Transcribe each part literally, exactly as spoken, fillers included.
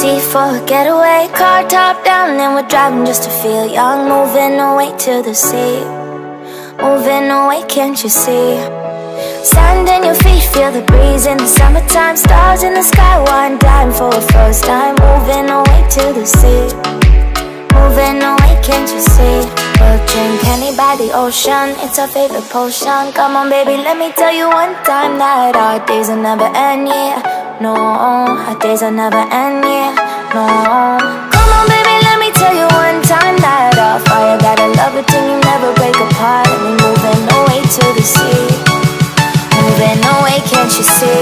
sea for a getaway. Car top down and we're driving just to feel young. Moving away to the sea, moving away, can't you see? Sand in your feet, feel the breeze in the summertime. Stars in the sky, one dime for a first time. Moving away to the sea, moving away, can't you see? We'll drink honey by the ocean, it's our favorite potion. Come on baby, let me tell you one time that our days will never end, yeah. No, our days will never end, yeah. No. Come on baby, let me tell you one time that our fire got a love routine, you never break apart. And we're moving away to the sea, moving away, can't you see?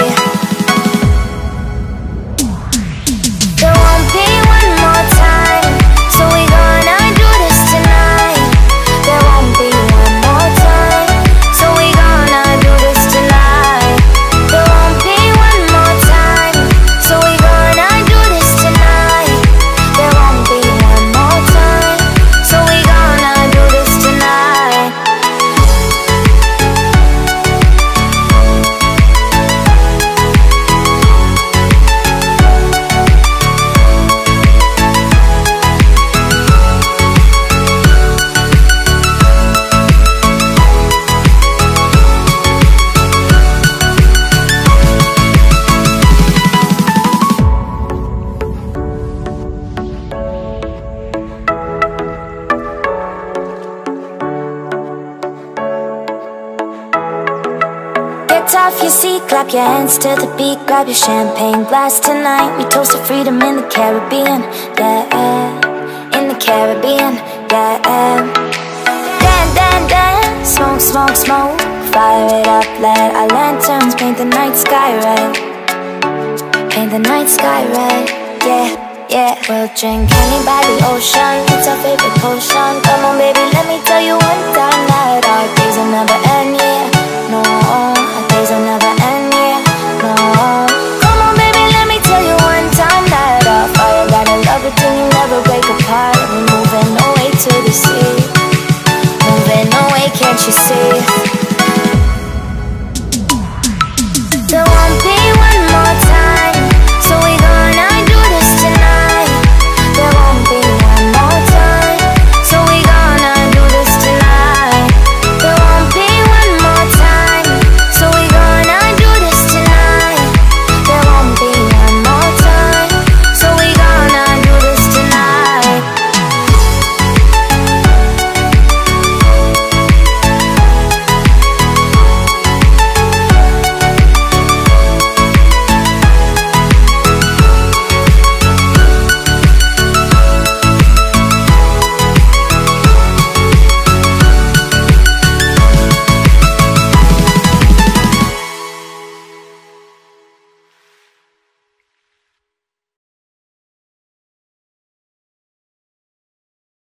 There won't be one more time, so we gonna do this tonight. Off your seat, clap your hands to the beat. Grab your champagne glass tonight. We toast to freedom in the Caribbean, yeah. In the Caribbean, yeah. Dan, dan, dan, smoke, smoke, smoke. Fire it up, let our lanterns paint the night sky red. Paint the night sky red, yeah. Yeah, we'll drink honey by the ocean, it's our favorite potion. Come on baby, let me tell you one time that our days will never end, yeah.